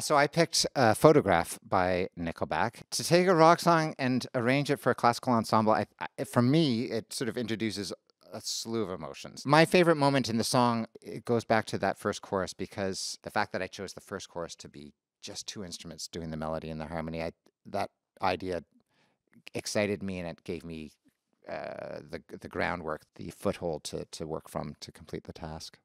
So I picked Photograph by Nickelback. To take a rock song and arrange it for a classical ensemble, for me, it sort of introduces a slew of emotions. My favorite moment in the song, it goes back to that first chorus, because the fact that I chose the first chorus to be just two instruments doing the melody and the harmony, that idea excited me, and it gave me the groundwork, the foothold to work from to complete the task.